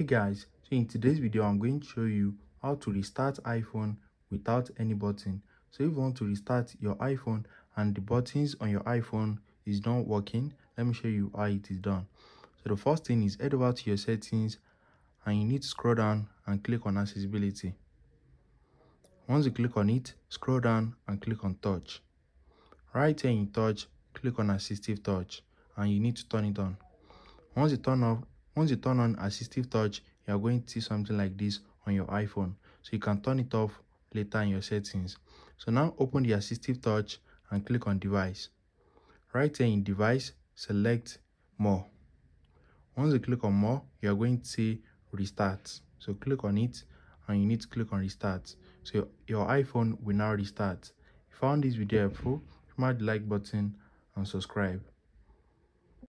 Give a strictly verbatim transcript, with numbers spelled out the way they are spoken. Hey guys, so in today's video I'm going to show you how to restart iPhone without any button. So if you want to restart your iPhone and the buttons on your iPhone is not working, let me show you how it is done. So the first thing is head over to your settings and you need to scroll down and click on accessibility. Once you click on it, scroll down and click on touch. Right here in touch, click on assistive touch and you need to turn it on. Once you turn off Once you turn on Assistive Touch, you are going to see something like this on your iPhone. So you can turn it off later in your settings. So now open the Assistive Touch and click on Device. Right here in Device, select More. Once you click on More, you are going to see Restart. So click on it and you need to click on Restart. So your iPhone will now restart. If you found this video helpful, smash the like button and subscribe.